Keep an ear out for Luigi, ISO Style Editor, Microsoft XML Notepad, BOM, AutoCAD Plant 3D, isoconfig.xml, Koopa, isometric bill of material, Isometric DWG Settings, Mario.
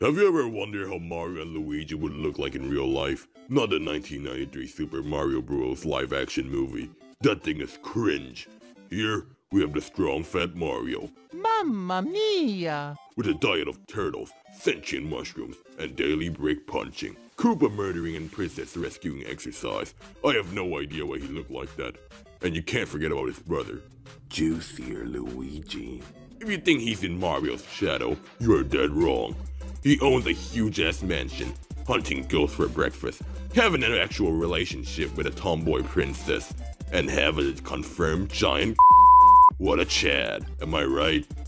Have you ever wondered how Mario and Luigi would look like in real life? Not the 1993 Super Mario Bros. Live-action movie. That thing is cringe. Here, we have the strong, fat Mario. Mamma mia! With a diet of turtles, sentient mushrooms, and daily brick punching. Koopa murdering and princess rescuing exercise. I have no idea why he looked like that. And you can't forget about his brother. Juicier Luigi. If you think he's in Mario's shadow, you're dead wrong. He owns a huge-ass mansion, hunting ghosts for breakfast, having an actual relationship with a tomboy princess, and having a confirmed giant. What a Chad, am I right?